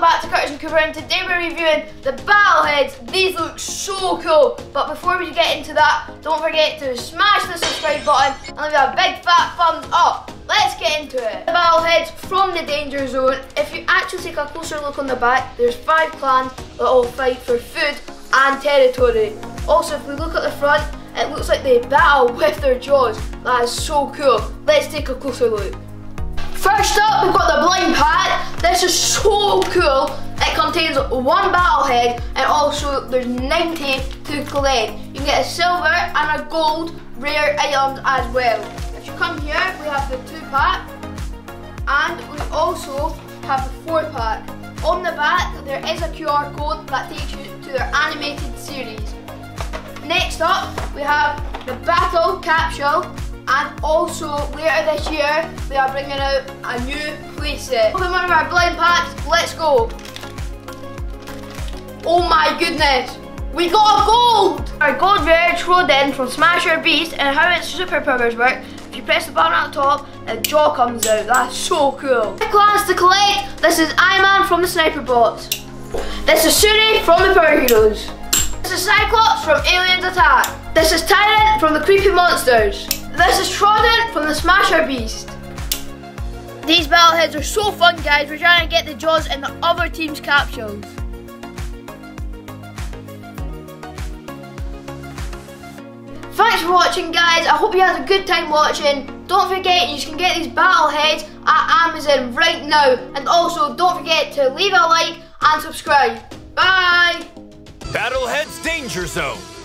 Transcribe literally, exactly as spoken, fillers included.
welcome back to Curtis and Couper, and today we're reviewing the Battleheads. These look so cool, but before we get into that, don't forget to smash the subscribe button and leave a big fat thumbs up. Let's get into it. The Battleheads from the Danger Zone. If you actually take a closer look on the back, there's five clans that all fight for food and territory. Also, if we look at the front, it looks like they battle with their jaws. That is so cool. Let's take a closer look. First up, we've got the blind hat. This is so cool. It contains one Battlehead, and also there's ninety to collect. You can get a silver and a gold rare items as well. If you come here, we have the two pack, and we also have the four pack. On the back, there is a Q R code that takes you to their animated series. Next up, we have the Battle Capsule. And also, later this year, we are bringing out a new playset. Open one of our blind packs, let's go. Oh my goodness, we got a gold! Our gold rare thrown in from Smasher Beasts, and how its superpowers work. If you press the button at the top, a jaw comes out, that's so cool. Next class to collect, this is I-Man from the Sniper Bots. This is Suri from the Power Heroes. This is Cyclops from Aliens Attack. This is Tyrant from the Creepy Monsters. This is Trodden from the Smasher Beast. These Battleheads are so fun, guys. We're trying to get the jaws in the other team's capsules. Thanks for watching, guys. I hope you had a good time watching. Don't forget, you can get these Battleheads at Amazon right now. And also, don't forget to leave a like and subscribe. Bye! Battleheads Danger Zone.